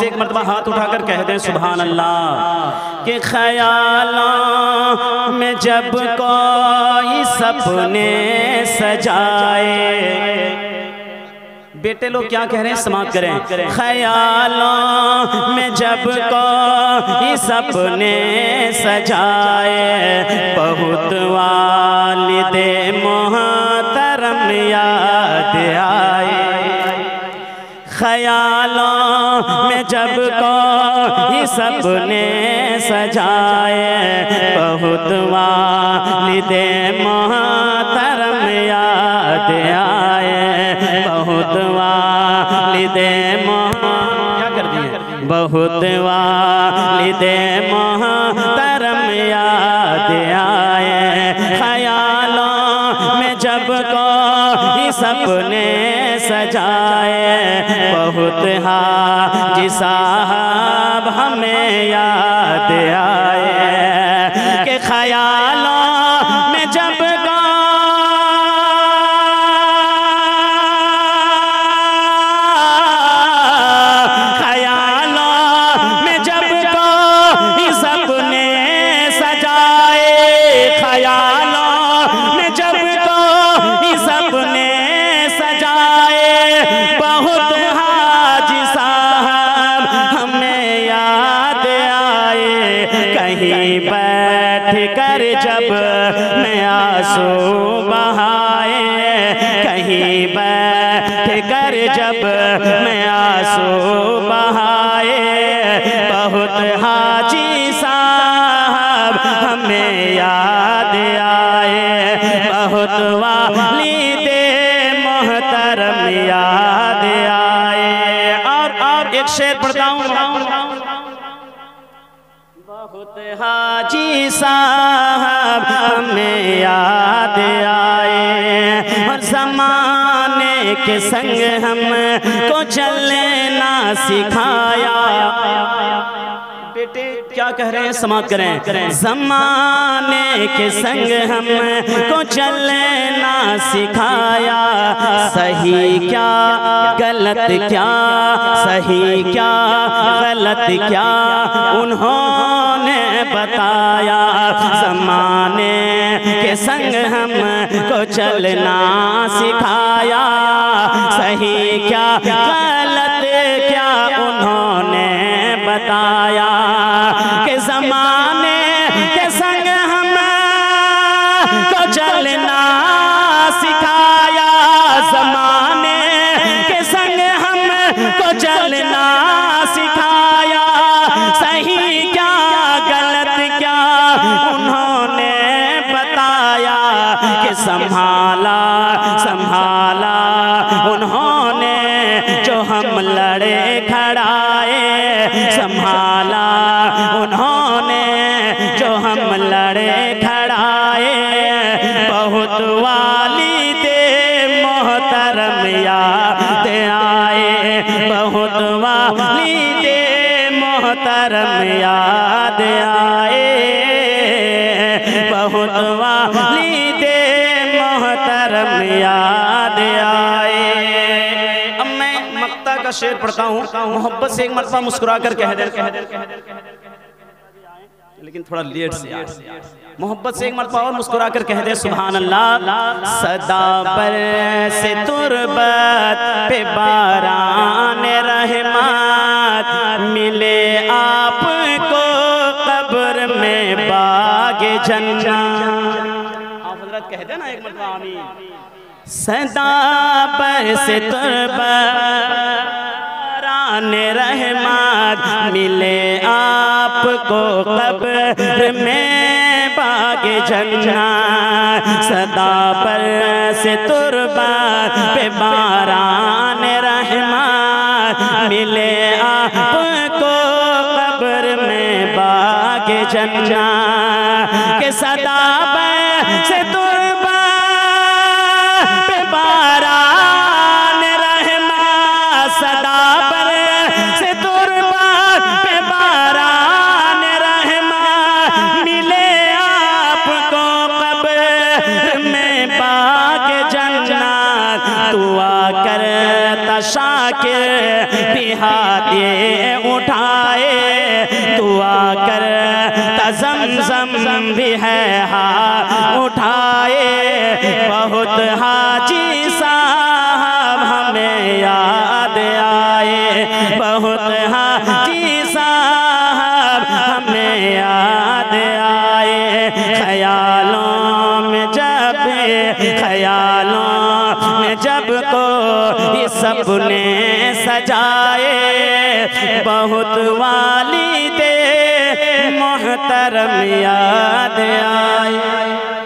से एक मरतबा हाथ उठाकर कह दें सुभान अल्लाह। के ख्यालों में जब कोई सपने सजाए, बेटे लोग क्या कह रहे हैं समाप्त करें। ख्यालों में जब कोई सपने सजाए, बहुत वालिदे मोहतरम याद आए। ख्यालों में जब कोई सपने सजाए, बहुत वालिदे मोहतरम याद आए। बहुत वालिदे मोहतरम याद आए। ख्यालों में जब कोई सपने सजाए, बहुत हाजी साहब हमें याद आए। के ख्यालों में जब कोई सपने सजाए, ख्यालों में जब कोई सपने सजाए, बहुत हाजी साहब हमें याद आए। कहीं बैठ कर जब मैं आंसू बहाए, कहीं बैठ कर जब मैं आंसू बहाए, बहुत हाजी साहब हमें याद आए। बहुत वालिदे मोहतरम याद आए। और एक शेर पढ़ता हूँ। बहुत हाजी साहब हमें याद आए, और ज़माने के संग हमको चलना सिखाया। बेटे क्या कह रहे हैं समाप्त करें। ज़माने के संग हमको चलना सिखाया, सही क्या गलत क्या, सही क्या गलत क्या उन्होंने बताया। ज़माने के संग हमको चलना सिखाया, सही क्या गलत क्या उन्होंने बताया। के ज़माने के संग हमको चलना सिखाया, ज़माने के संग हमको चलना सिखाया, सही क्या गलत क्या उन्होंने बताया। के संभाला संभाला उन्होंने जो हम लड़े खड़ाए, संभाला उन्होंने जो हम लड़े खड़ाए, बहुत वालिदे मोहतरम याद आए। बहुत वालिदे मोहतरम याद आए। बहुत वालिदे मोहतरम याद आए। का शेर पढ़ता हूँ, मोहब्बत से एक मरतबा मुस्कुरा कर कह दें। लेकिन थोड़ा लेट से मोहब्बत से एक मरतबा और मुस्कुरा कर कह दें सुभान अल्लाह। सदा बरसे तुरबत पे बारान रहमत, मिले आपको कब्र में बागे जन्नत। आप हजरत कह देना एक मरतबा आमीन। सदा बरसे तुरबत रहमत, मिले आपको कब्र में बागे जन्नत। सदा बरसे तुरबत पे बारान रहमत, मिले आपको कब्र में बागे जन्नत। के सदा बरसे करता शाकिर बिहाते भी है हाथ उठाए बहुत हाजी साहब हमें याद आए, बहुत हाजी साहब हमें याद आए। ख्यालों में जब तो ये सपने सजाए बहुत वाली दे मोहतरम याद आए।